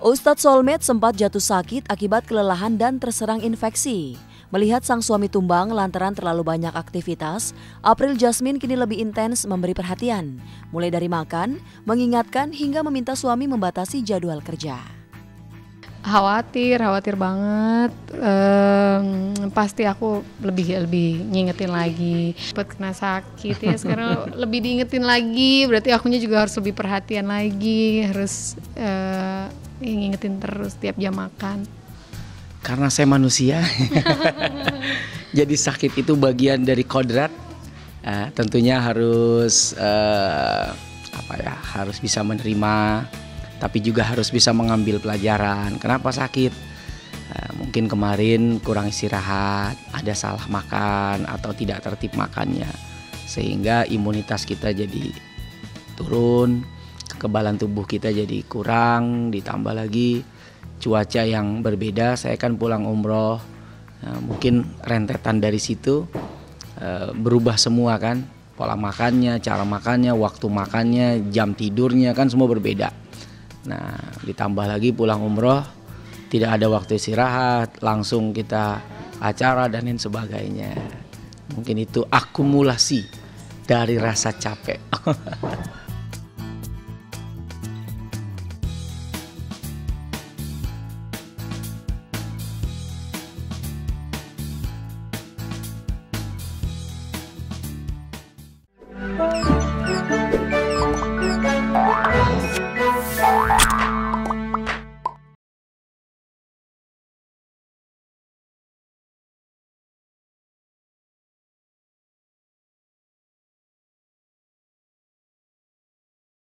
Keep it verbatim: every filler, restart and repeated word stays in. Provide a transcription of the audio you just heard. Ustadz Solmed sempat jatuh sakit akibat kelelahan dan terserang infeksi. Melihat sang suami tumbang lantaran terlalu banyak aktivitas, April Jasmine kini lebih intens memberi perhatian, mulai dari makan, mengingatkan hingga meminta suami membatasi jadwal kerja. Khawatir, khawatir banget. Ehm, pasti aku lebih lebih ngingetin lagi. Cepat kena sakit ya sekarang lebih diingetin lagi. Berarti akunya juga harus lebih perhatian lagi, harus ehm, ngingetin terus tiap jam makan. Karena saya manusia, jadi sakit itu bagian dari kodrat. Eh, tentunya harus eh, apa ya? Harus bisa menerima, tapi juga harus bisa mengambil pelajaran. Kenapa sakit? Eh, mungkin kemarin kurang istirahat, ada salah makan atau tidak tertib makannya, sehingga imunitas kita jadi turun, kekebalan tubuh kita jadi kurang, ditambah lagi cuaca yang berbeda. Saya kan pulang umroh, mungkin rentetan dari situ berubah semua kan, pola makannya, cara makannya, waktu makannya, jam tidurnya kan semua berbeda. Nah, ditambah lagi pulang umroh tidak ada waktu istirahat, langsung kita acara dan lain sebagainya. Mungkin itu akumulasi dari rasa capek.